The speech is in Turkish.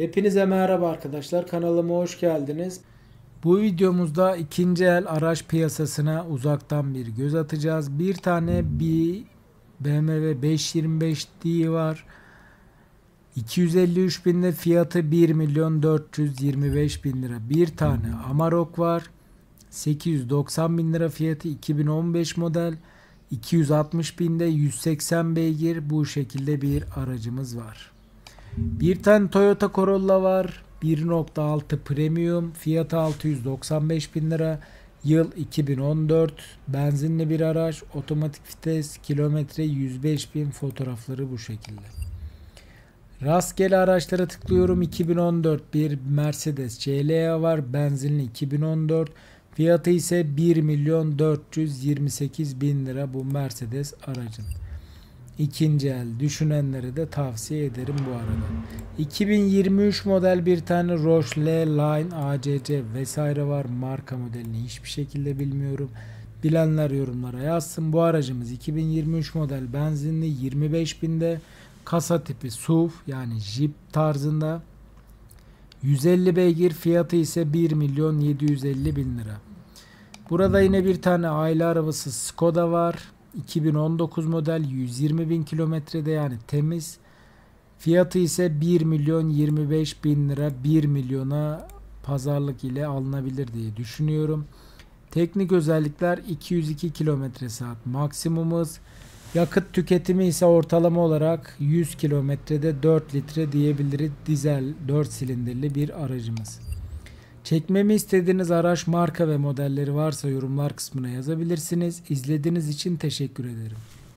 Hepinize merhaba arkadaşlar, kanalıma hoş geldiniz. Bu videomuzda ikinci el araç piyasasına uzaktan bir göz atacağız. Bir tane BMW 525D var. 253 binde fiyatı 1.425.000 lira. Bir tane Amarok var. 890 bin lira fiyatı, 2015 model. 260 binde 180 beygir bu şekilde bir aracımız var. Bir tane Toyota Corolla var. 1.6 Premium, fiyatı 695 bin lira. Yıl 2014, benzinli bir araç, otomatik vites, kilometre 105 bin, fotoğrafları bu şekilde. Rastgele araçlara tıklıyorum. 2014 bir Mercedes CLA var, benzinli 2014. Fiyatı ise 1.428.000 lira bu Mercedes aracın. İkinci el düşünenlere de tavsiye ederim bu arada. 2023 model bir tane Rolls-Royce Line ACC vesaire var. Marka modelini hiçbir şekilde bilmiyorum. Bilenler yorumlara yazsın. Bu aracımız 2023 model, benzinli, 25.000'de, kasa tipi SUV yani Jeep tarzında. 150 beygir, fiyatı ise 1.750.000 lira. Burada yine bir tane aile arabası Skoda var. 2019 model, 120.000 kilometrede yani temiz. Fiyatı ise 1.025.000 lira. 1 milyona pazarlık ile alınabilir diye düşünüyorum. Teknik özellikler: 202 kilometre saat maksimumuz. Yakıt tüketimi ise ortalama olarak 100 kilometrede 4 litre diyebiliriz. Dizel 4 silindirli bir aracımız. Çekmemi istediğiniz araç marka ve modelleri varsa yorumlar kısmına yazabilirsiniz. İzlediğiniz için teşekkür ederim.